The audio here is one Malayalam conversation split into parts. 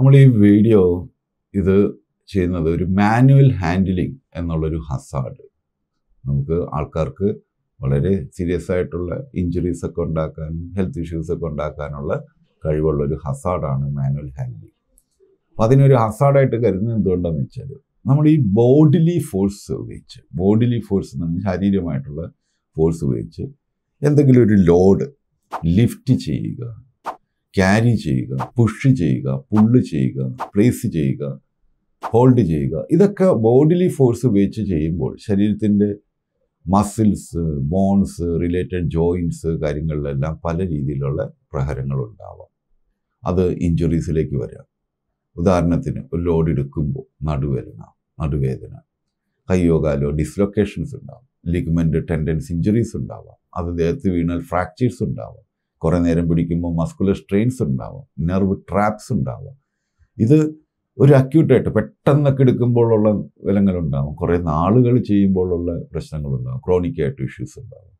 നമ്മൾ ഈ വീഡിയോ ഇത് ചെയ്യുന്നത് ഒരു മാനുവൽ ഹാൻഡിലിംഗ് എന്നുള്ളൊരു ഹസാർഡ് നമുക്ക് ആൾക്കാർക്ക് വളരെ സീരിയസ് ആയിട്ടുള്ള ഇഞ്ചുറീസ് ഒക്കെ ഉണ്ടാക്കാനും ഹെൽത്ത് ഇഷ്യൂസ് ഒക്കെ ഉണ്ടാക്കാനുള്ള കഴിവുള്ളൊരു ഹസാർഡാണ് മാനുവൽ ഹാൻഡിലിംഗ്. അപ്പോൾ അതിനൊരു ഹസാർഡായിട്ട് കരുതുന്നത് എന്തുകൊണ്ടാണെന്ന് വെച്ചാൽ നമ്മൾ ഈ ബോഡിലി ഫോഴ്സ് എന്ന് പറഞ്ഞാൽ ശാരീരികമായിട്ടുള്ള ഫോഴ്സ് ഉപയോഗിച്ച് എന്തെങ്കിലും ഒരു ലോഡ് ലിഫ്റ്റ് ചെയ്യുക, ക്യാരി ചെയ്യുക, പുഷ് ചെയ്യുക, പുള്ള് ചെയ്യുക, പ്ലേസ് ചെയ്യുക, ഹോൾഡ് ചെയ്യുക, ഇതൊക്കെ ബോഡിലി ഫോഴ്സ് ഉപയോഗിച്ച് ചെയ്യുമ്പോൾ ശരീരത്തിൻ്റെ മസിൽസ്, ബോൺസ്, റിലേറ്റഡ് ജോയിൻറ്റ്സ് കാര്യങ്ങളിലെല്ലാം പല രീതിയിലുള്ള പ്രഹരങ്ങളുണ്ടാവാം. അത് ഇഞ്ചുറീസിലേക്ക് വരാം. ഉദാഹരണത്തിന് ഒരു ലോഡ് എടുക്കുമ്പോൾ നടുവേദന, കയ്യോ കാലോ ഡിസ്ലൊക്കേഷൻസ് ഉണ്ടാവും, ലിഗ്മെൻ്റ് ടെൻഡൻസ് ഇഞ്ചുറീസ് ഉണ്ടാവാം, അത് ദേഹത്ത് വീണാൽ ഫ്രാക്ചേഴ്സ് ഉണ്ടാവാം, കുറേ നേരം പിടിക്കുമ്പോൾ മസ്കുലർ സ്ട്രെയിൻസ് ഉണ്ടാവാം, നെർവ് ട്രാപ്സ് ഉണ്ടാവാം. ഇത് ഒരു അക്യൂട്ടായിട്ട് പെട്ടെന്നൊക്കെ എടുക്കുമ്പോഴുള്ള വിലങ്ങളുണ്ടാകും, കുറേ നാളുകൾ ചെയ്യുമ്പോഴുള്ള പ്രശ്നങ്ങളുണ്ടാകും, ക്രോണിക്കായിട്ട് ഇഷ്യൂസ് ഉണ്ടാകും.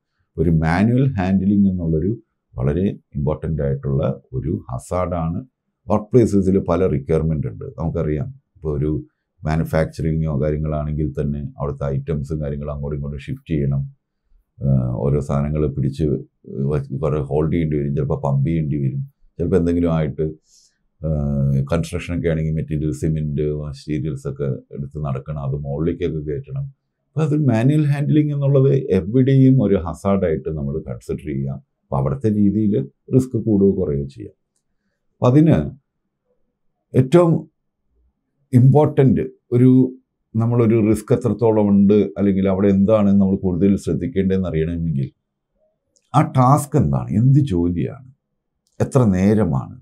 ഒരു മാനുവൽ ഹാൻഡിലിംഗ് എന്നുള്ളൊരു വളരെ ഇമ്പോർട്ടൻ്റ് ആയിട്ടുള്ള ഒരു ഹസാർഡാണ്. വർക്ക് പ്ലേസസിൽ പല റിക്വയർമെൻ്റ് ഉണ്ട്. നമുക്കറിയാം, ഇപ്പോൾ ഒരു മാനുഫാക്ചറിങ്ങോ കാര്യങ്ങളാണെങ്കിൽ തന്നെ അവിടുത്തെ ഐറ്റംസും കാര്യങ്ങളും അങ്ങോട്ടും ഇങ്ങോട്ടും ഷിഫ്റ്റ് ചെയ്യണം, ഓരോ സാധനങ്ങൾ പിടിച്ച് കുറേ ഹോൾഡ് ചെയ്യേണ്ടി വരും, ചിലപ്പോൾ പമ്പ് ചെയ്യേണ്ടി വരും, ചിലപ്പോൾ എന്തെങ്കിലും ആയിട്ട് കൺസ്ട്രക്ഷനൊക്കെ ആണെങ്കിൽ മെറ്റീരിയൽ, സിമെൻറ്റ്, സ്റ്റീരിയൽസൊക്കെ എടുത്ത് നടക്കണം, അത് മുകളിലേക്കൊക്കെ കയറ്റണം. അപ്പോൾ അത് മാനുവൽ ഹാൻഡിലിംഗ് എന്നുള്ളത് എവിടെയും ഒരു ഹസാർഡായിട്ട് നമ്മൾ കൺസിഡർ ചെയ്യാം. അപ്പോൾ അവിടുത്തെ രീതിയിൽ റിസ്ക് കൂടുകയോ കുറയോ ചെയ്യാം. അപ്പം അതിന് ഏറ്റവും ഇമ്പോർട്ടൻ്റ് ഒരു നമ്മളൊരു റിസ്ക് എത്രത്തോളം ഉണ്ട് അല്ലെങ്കിൽ അവിടെ എന്താണ് നമ്മൾ കൂടുതൽ ശ്രദ്ധിക്കേണ്ടതെന്ന് അറിയണമെങ്കിൽ ആ ടാസ്ക് എന്താണ്, എന്ത് ജോലിയാണ്, എത്ര നേരമാണ്,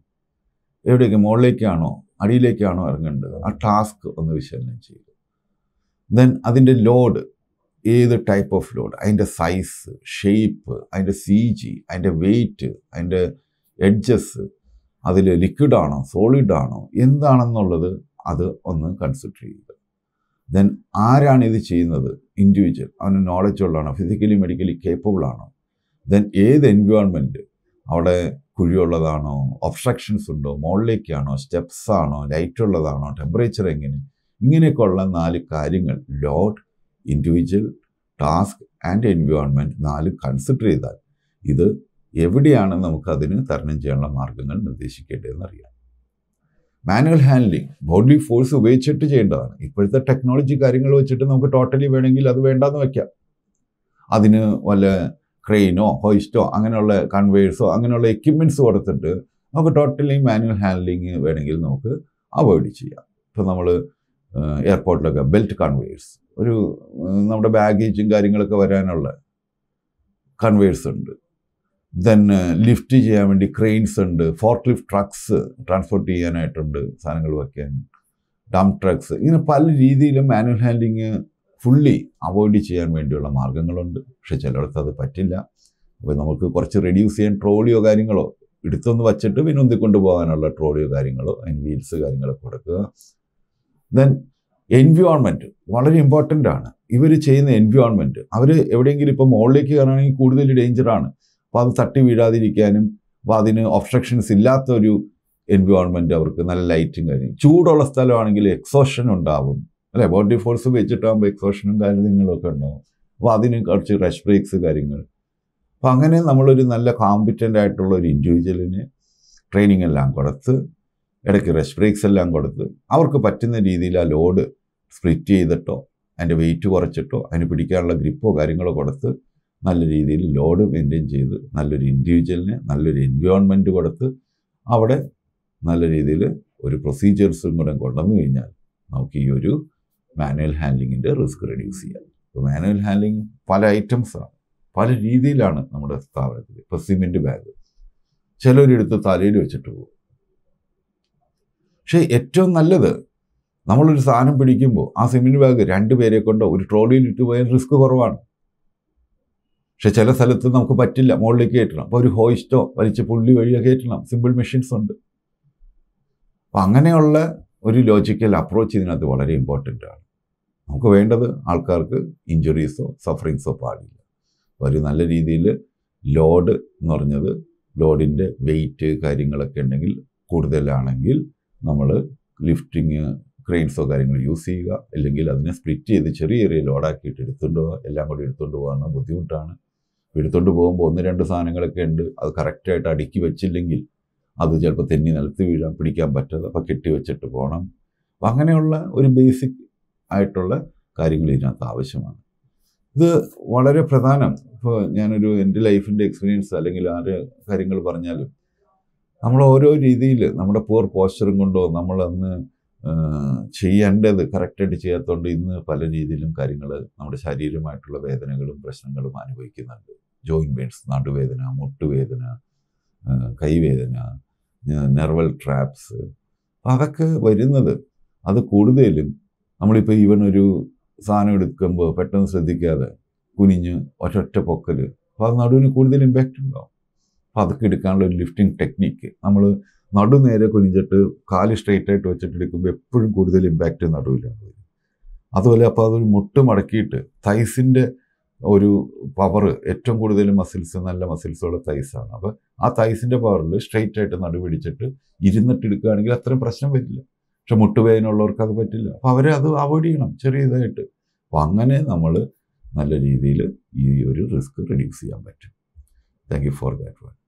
എവിടെയൊക്കെ മുകളിലേക്കാണോ അടിയിലേക്കാണോ ഇറങ്ങേണ്ടത്, ആ ടാസ്ക് ഒന്ന് വിശകലനം ചെയ്തു. ദെൻ അതിൻ്റെ ലോഡ്, ഏത് ടൈപ്പ് ഓഫ് ലോഡ്, അതിൻ്റെ സൈസ്, ഷേപ്പ്, അതിൻ്റെ CG, അതിൻ്റെ വെയ്റ്റ്, അതിൻ്റെ എഡ്ജസ്, അതിൽ ലിക്വിഡാണോ സോളിഡാണോ എന്താണെന്നുള്ളത് അത് ഒന്ന് കൺസിഡർ ചെയ്യുക. ദെൻ ആരാണ് ഇത് ചെയ്യുന്നത്, ഇൻഡിവിജ്വൽ, അവന് നോളജുള്ളതാണോ, ഫിസിക്കലി മെഡിക്കലി കേപ്പബിളാണോ, ദെൻ ഏത് എൻവയോൺമെൻറ്റ്, അവിടെ കുഴിയുള്ളതാണോ, ഒബ്സ്ട്രക്ഷൻസ് ഉണ്ടോ, മുകളിലേക്കാണോ, സ്റ്റെപ്സ് ആണോ, ലൈറ്റ് ഉള്ളതാണോ, ടെമ്പറേച്ചർ എങ്ങനെ, ഇങ്ങനെയൊക്കെയുള്ള 4 കാര്യങ്ങൾ, load, individual, task and environment, 4 consider ചെയ്താൽ ഇത് എവിടെയാണ് നമുക്ക് അതിന് തരണം ചെയ്യാനുള്ള മാർഗ്ഗങ്ങൾ നിർദ്ദേശിക്കേണ്ടതെന്നറിയാം. മാനുവൽ ഹാൻഡ്ലിംഗ് ബോഡി ഫോഴ്സ് ഉപയോഗിച്ചിട്ട് ചെയ്യേണ്ടതാണ്. ഇപ്പോഴത്തെ ടെക്നോളജി കാര്യങ്ങൾ വെച്ചിട്ട് നമുക്ക് ടോട്ടലി വേണമെങ്കിൽ അത് വേണ്ടാന്ന് വയ്ക്കാം. അതിന് വല്ല ക്രെയിനോ ഹോയിസ്റ്റോ അങ്ങനെയുള്ള കൺവേഴ്സോ അങ്ങനെയുള്ള എക്യുപ്മെൻറ്റ്സ് കൊടുത്തിട്ട് നമുക്ക് ടോട്ടലി മാനുവൽ ഹാൻഡ്ലിങ് വേണമെങ്കിൽ നമുക്ക് അവോയ്ഡ് ചെയ്യാം. ഇപ്പോൾ നമ്മൾ എയർപോർട്ടിലൊക്കെ ബെൽറ്റ് കൺവേഴ്സ്, ഒരു നമ്മുടെ ബാഗേജും കാര്യങ്ങളൊക്കെ വരാനുള്ള കൺവേഴ്സ് ഉണ്ട്. ദെൻ ലിഫ്റ്റ് ചെയ്യാൻ വേണ്ടി ക്രെയിൻസ് ഉണ്ട്, ഫോർക്ക് ലിഫ്റ്റ് ട്രക്സ് ട്രാൻസ്പോർട്ട് ചെയ്യാനായിട്ടുണ്ട്, സാധനങ്ങൾ വയ്ക്കാൻ ഡംപ് ട്രക്സ്, ഇങ്ങനെ പല രീതിയിലും മാനുവൽ ഹാൻഡ്ലിങ് ഫുള്ളി അവോയ്ഡ് ചെയ്യാൻ വേണ്ടിയുള്ള മാർഗ്ഗങ്ങളുണ്ട്. പക്ഷേ ചിലയിടത്ത് അത് പറ്റില്ല. അപ്പോൾ നമുക്ക് കുറച്ച് റെഡ്യൂസ് ചെയ്യാൻ ട്രോളിയോ കാര്യങ്ങളോ എടുത്തൊന്ന് വച്ചിട്ട് പിന്നെ ഉന്തിക്കൊണ്ട് പോകാനുള്ള ട്രോളിയോ കാര്യങ്ങളോ അതിന് വീൽസ് കാര്യങ്ങളൊക്കെ കൊടുക്കുക. ദെൻ എൻവയോൺമെൻറ്റ് വളരെ ഇമ്പോർട്ടൻ്റ് ആണ്. ഇവർ ചെയ്യുന്ന എൻവയോൺമെൻറ്റ്, അവർ എവിടെയെങ്കിലും ഇപ്പോൾ മുകളിലേക്ക് കയറണമെങ്കിൽ കൂടുതൽ ഡേഞ്ചറാണ്. അപ്പോൾ അത് തട്ടി വീഴാതിരിക്കാനും അപ്പോൾ അതിന് ഒബ്സ്ട്രക്ഷൻസ് ഇല്ലാത്തൊരു എൻവയോൺമെൻറ്റ്, അവർക്ക് നല്ല ലൈറ്റും കാര്യം, ചൂടുള്ള സ്ഥലമാണെങ്കിൽ എക്സോഷൻ ഉണ്ടാവും, അല്ലേ? ബോഡി ഫോഴ്സ് വെച്ചിട്ടാകുമ്പോൾ എക്സോഷനും കാര്യങ്ങളൊക്കെ ഉണ്ടാകും. അപ്പോൾ അതിന് കുറച്ച് റെസ്റ്റ് ബ്രേക്സ് കാര്യങ്ങൾ. അപ്പോൾ അങ്ങനെ നമ്മളൊരു നല്ല കോമ്പിറ്റൻ്റ് ആയിട്ടുള്ള ഒരു ഇൻഡിവിജ്വലിന് ട്രെയിനിങ് എല്ലാം കൊടുത്ത് ഇടയ്ക്ക് റെസ്റ്റ് ബ്രേക്സ് എല്ലാം കൊടുത്ത് അവർക്ക് പറ്റുന്ന രീതിയിൽ ആ ലോഡ് സ്പ്ലിറ്റ് ചെയ്തിട്ടോ അതിൻ്റെ വെയിറ്റ് കുറച്ചിട്ടോ അതിന് പിടിക്കാനുള്ള ഗ്രിപ്പോ കാര്യങ്ങളോ കൊടുത്ത് നല്ല രീതിയിൽ ലോഡ് മെയിൻറ്റെയിൻ ചെയ്ത് നല്ലൊരു ഇൻഡിവിജ്വലിന് നല്ലൊരു എൻവയോൺമെൻറ്റ് കൊടുത്ത് അവിടെ നല്ല രീതിയിൽ ഒരു പ്രൊസീജിയേഴ്സും കൂടെ കൊണ്ടുവന്നു കഴിഞ്ഞാൽ നമുക്ക് ഈ ഒരു മാനുവൽ ഹാൻഡ്ലിങ്ങിൻ്റെ റിസ്ക് റെഡ്യൂസ് ചെയ്യാം. ഇപ്പോൾ മാനുവൽ ഹാൻഡ്ലിങ് പല ഐറ്റംസാണ്, പല രീതിയിലാണ് നമ്മുടെ സ്ഥാപനത്തിൽ. ഇപ്പോൾ സിമെൻറ്റ് ബാഗ് ചിലരെടുത്ത് തലയിൽ വെച്ചിട്ട് പോകും. പക്ഷേ ഏറ്റവും നല്ലത് നമ്മളൊരു സാധനം പിടിക്കുമ്പോൾ ആ സിമെൻറ്റ് ബാഗ് 2 പേരെ കൊണ്ടോ ഒരു ട്രോളിയിലിട്ട് പോയാൽ റിസ്ക് കുറവാണ്. പക്ഷേ ചില സ്ഥലത്ത് നമുക്ക് പറ്റില്ല, മുകളിലേക്ക് കയറ്റണം. അപ്പോൾ ഒരു ഹോയിസ്റ്റോ വലിച്ച് പുള്ളി വഴിയോ കയറ്റണം, സിമ്പിൾ മെഷീൻസ് ഉണ്ട്. അപ്പം അങ്ങനെയുള്ള ഒരു ലോജിക്കൽ അപ്രോച്ച് ഇതിനകത്ത് വളരെ ഇമ്പോർട്ടൻ്റ് ആണ്. നമുക്ക് വേണ്ടത് ആൾക്കാർക്ക് ഇഞ്ചുറീസോ സഫറിങ്സോ പാടില്ല. ഒരു നല്ല രീതിയിൽ ലോഡ് എന്ന് പറഞ്ഞത്, ലോഡിൻ്റെ വെയിറ്റ് കാര്യങ്ങളൊക്കെ ഉണ്ടെങ്കിൽ കൂടുതലാണെങ്കിൽ lifting cranes or carrying use a split the cherry loda kit thundo, elango thundovana, bututana, with thundobomb on the end of Sananga, a character at a dicky with chilling other Jalpathin Althivida, Pidicam butter, the pocket to a chet upon them. Wanganola or basic Itola carrying Lina Tavishama. The Valare Pradhanam for Yanadu and life in the experience selling Karingal Barnal. Namoro Rizil, Namada poor posture Gundo, Namalan Chi under the corrected chair Thundi in the Paladidilum Karingal, Namada Sadi Matula Vedanagulum, Presangalumani Wakin, joint bits, Nadu Vedana, Mutu Vedana, Kai Vedana, Nerval traps. Avaka by another. Other Kudu Amalipa even you. Sana would come over patterns together, Kuninu, or Tapoker. Father Naduni could then impact him now. Father Kid counted lifting technique. Amala Nadun era Kunija, Kali straight to a chetukum, put good the impact in Nadula. Athola Padu Mutu Marakit, thighs in the Oru power, etum good the muscles and la muscles or thighs. A thighs in the power, straight to Nadu, eating the Tidikan, Gathra Prasna Vidla. Mutuve no Lorca Vetilla. However, the Avadinum, cherry that Pangane, Namala, Naladi, you risk reducing a bit. Thank you for that one.